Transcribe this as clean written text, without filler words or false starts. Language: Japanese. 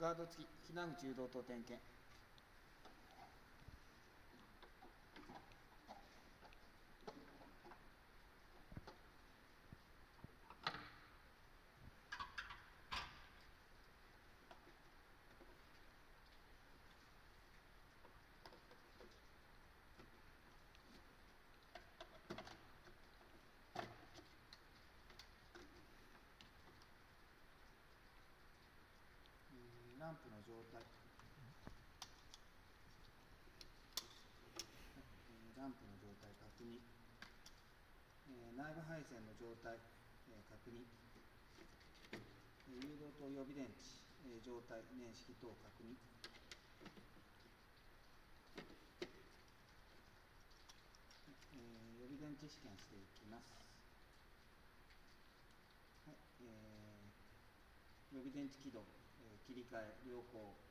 ガード付き避難口誘導灯点検。ランプの状態、ランプの状態確認、内部配線の状態確認、誘導灯予備電池状態年式等確認。予備電池試験していきます。予備電池起動、切り替え、良好。